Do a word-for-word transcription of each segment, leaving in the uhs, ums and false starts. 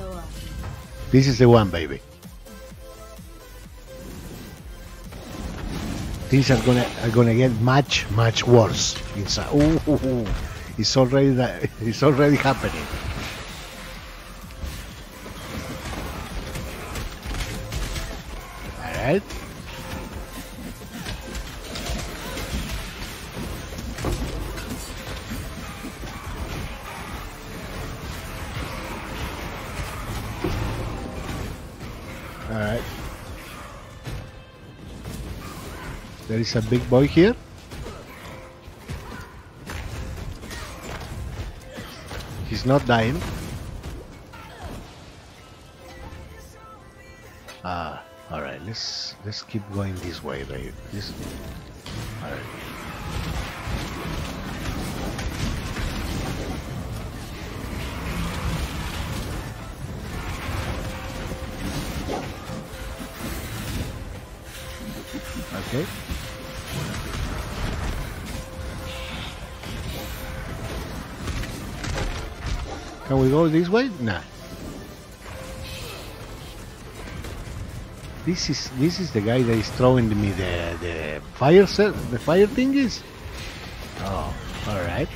the one. This is the one, baby. Things are gonna are gonna get much much worse. It's a, ooh, ooh, ooh. It's already that it's already happening. All right. There is a big boy here. He's not dying. Ah, all right. Let's let's keep going this way, babe. This. All right. Okay. Can we go this way? Nah. This is this is the guy that is throwing me the the fire cell, the fire thingies. Oh, all right.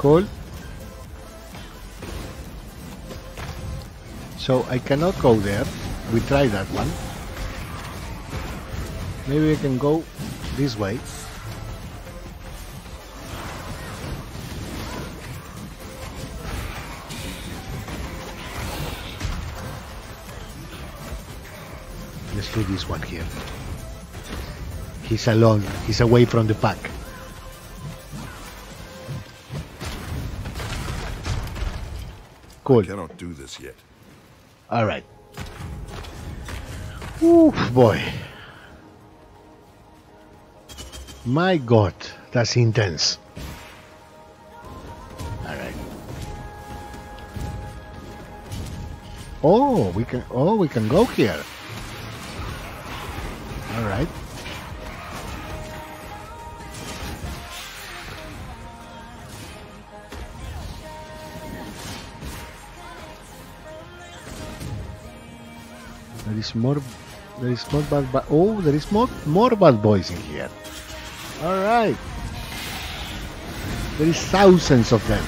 Cool. So I cannot go there. We tried that one. Maybe we can go this way. Let's do this one here. He's alone. He's away from the pack. Cool. I cannot do this yet. All right. Oof, boy. My God, that's intense. All right. Oh, we can. Oh, we can go here. All right. There is more. There is more bad. Bo oh, there is more more bad boys in here. All right. There is thousands of them.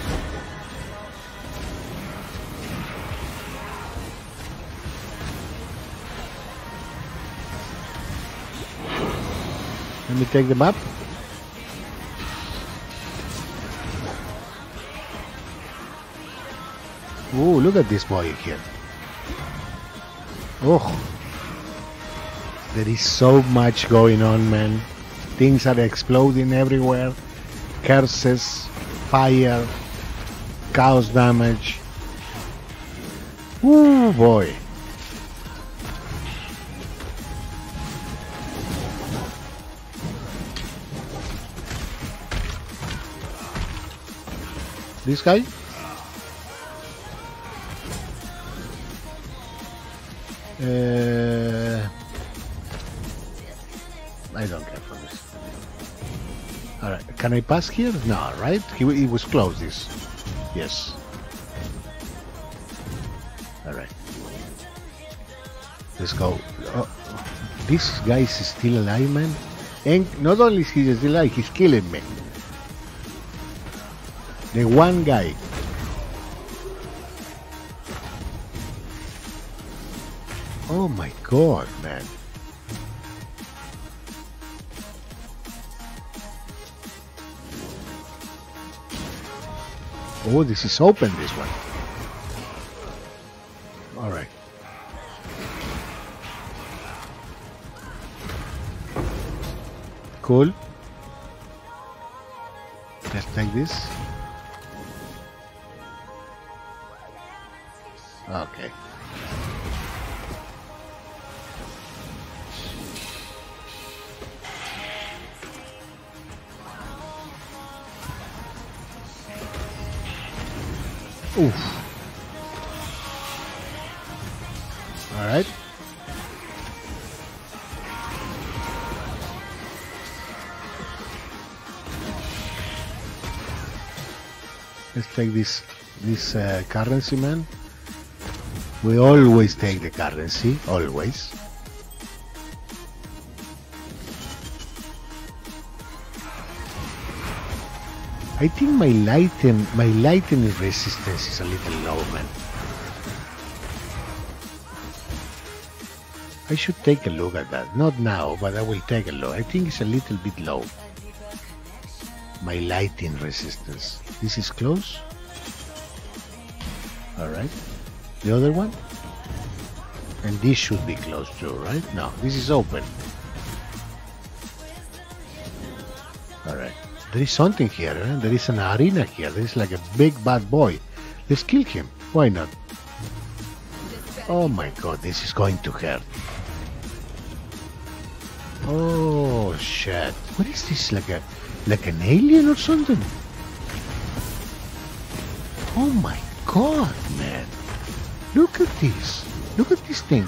Let me take the map. Oh, look at this boy here. Oh, there is so much going on, man. Things are exploding everywhere. Curses, fire, chaos damage. Oh boy. This guy? Uh, I don't care for this. All right, can I pass here? No, right? He, he was closed. This, yes. All right, let's go. Oh, this guy is still alive, man. And not only is he still alive, he's killing me. The one guy. Oh my God, man. Oh, this is open, this one. All right. Cool. Let's take this. Okay. Oof. All right. Let's take this this uh, currency, man. We always take the currency, always. I think my lightning, my lightning resistance is a little low, man. I should take a look at that. Not now, but I will take a look. I think it's a little bit low. My lightning resistance. This is close. All right. The other one. And this should be close too, right? No, this is open. All right. There is something here, eh? There is an arena here. There is like a big bad boy. Let's kill him. Why not? Oh my god, this is going to hurt. Oh shit. What is this? Like a like an alien or something? Oh my god, man. Look at this. Look at this thing.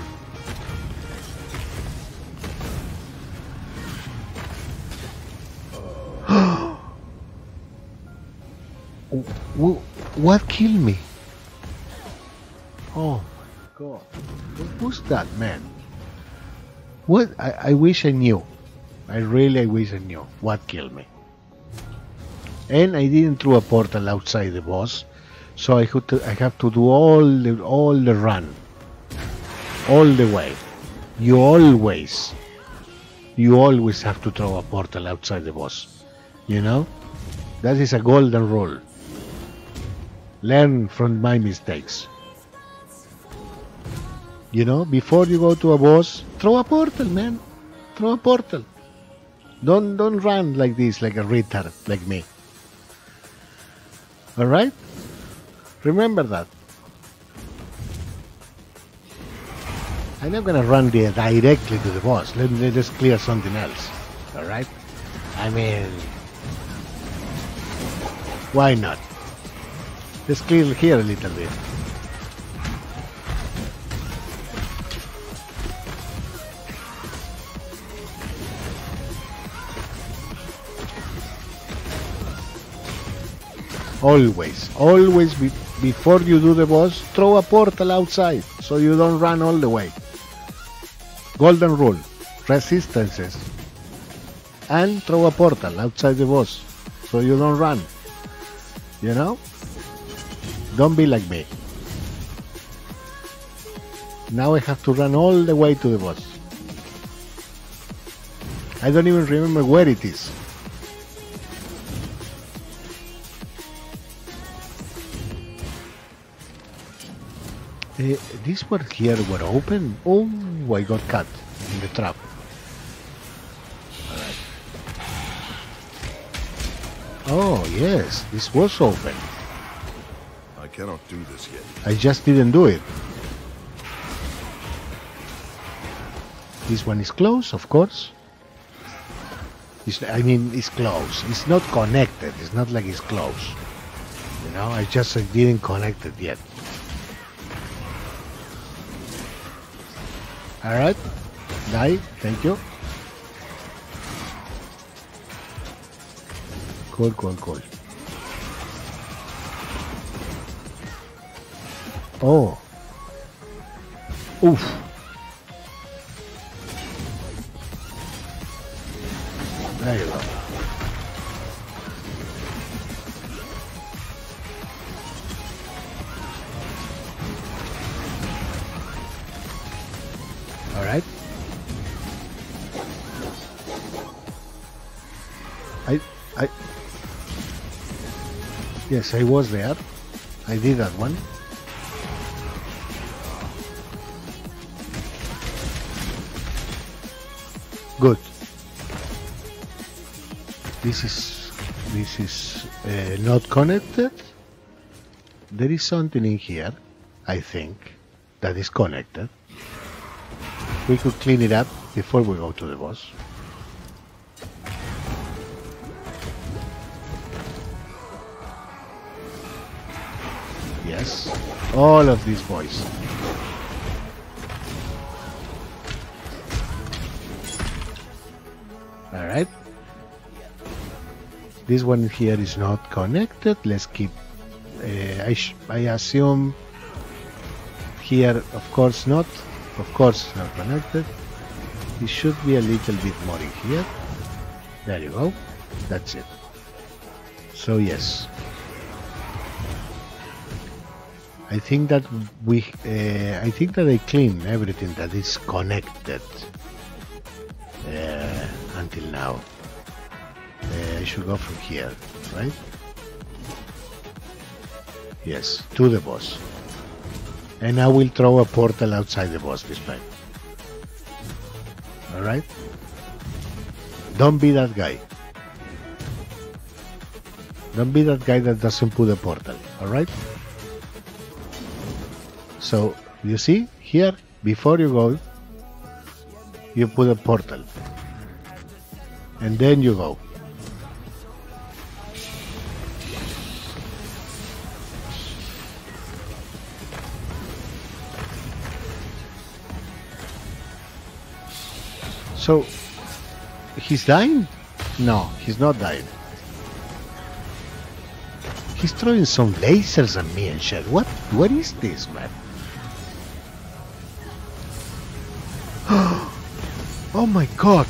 What killed me? Oh my god. What was that, man? What? I, I wish I knew. I really I wish I knew what killed me. And I didn't throw a portal outside the boss, so I have to, I have to do all the, all the run. All the way. You always, you always have to throw a portal outside the boss. You know? That is a golden rule. Learn from my mistakes. You know, before you go to a boss, throw a portal, man. Throw a portal. Don't don't run like this, like a retard, like me. All right? Remember that. I'm not gonna run there directly to the boss. Let me just clear something else. All right? I mean, why not? Let's clear here a little bit. Always, always be before you do the boss, throw a portal outside so you don't run all the way. Golden rule, resistances. And throw a portal outside the boss so you don't run. You know? Don't be like me. Now I have to run all the way to the boss. I don't even remember where it is. Uh, these were here were open. Oh, I got caught in the trap. Alright. Oh yes, this was open. I cannot do this yet. I just didn't do it. This one is closed, of course. It's, I mean, it's closed. It's not connected. It's not like it's closed. You know, I just I didn't connect it yet. Alright. Die. Thank you. Cool, cool, cool. Oh. Oof. There you go. All right. I I Yes, I was there. I did that one. Good. This is this is uh, not connected. There is something in here, I think, that is connected. We could clean it up before we go to the boss. Yes, all of these boys. Alright. This one here is not connected. Let's keep uh, I, sh I assume here, of course not, of course not connected. It should be a little bit more in here. There you go, that's it. So yes, I think that we, uh, I think that I clean everything that is connected uh, until now. Uh, I should go from here, right? Yes, to the boss. And I will throw a portal outside the boss this time. Alright? Don't be that guy. Don't be that guy that doesn't put a portal, alright? So, you see, here, before you go, you put a portal. And then you go. So, he's dying? No, he's not dying. He's throwing some lasers at me and shit. What? What is this, man? Oh my god!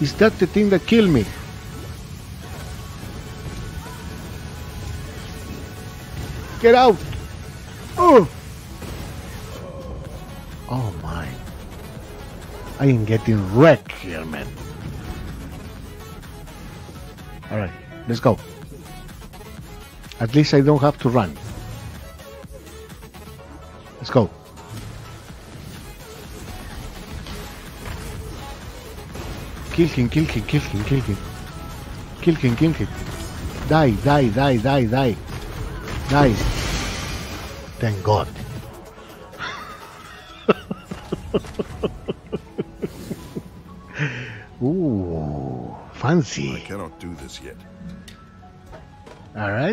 Is that the thing that killed me? Get out! Oh! Oh my. I am getting wrecked here, man. Alright, let's go. At least I don't have to run. Let's go. Kill him, kill him, kill him, kill him. Kill him, kill him. Die, die, die, die, die. Die. Thank God. Ooh, fancy. I cannot do this yet. All right.